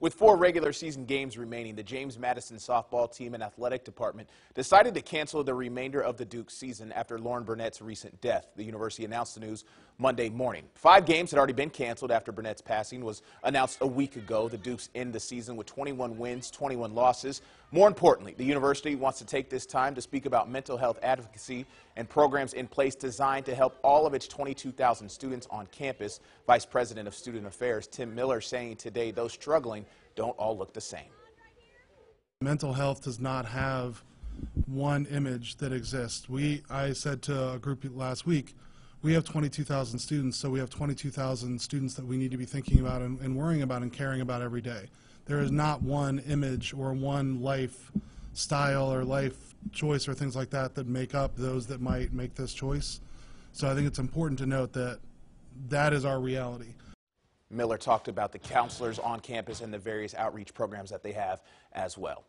With 4 regular season games remaining, the James Madison softball team and athletic department decided to cancel the remainder of the Duke season after Lauren Burnett's recent death. The university announced the news Monday morning. 5 games had already been canceled after Burnett's passing was announced a week ago. The Dukes end the season with 21 wins, 21 losses. More importantly, the university wants to take this time to speak about mental health advocacy and programs in place designed to help all of its 22,000 students on campus. Vice President of Student Affairs Tim Miller saying today those struggling don't all look the same. Mental health does not have one image that exists. I said to a group last week, we have 22,000 students, so we have 22,000 students that we need to be thinking about and worrying about and caring about every day. There is not one image or one lifestyle or life choice or things like that that make up those that might make this choice. So I think it's important to note that that is our reality. Miller talked about the counselors on campus and the various outreach programs that they have as well.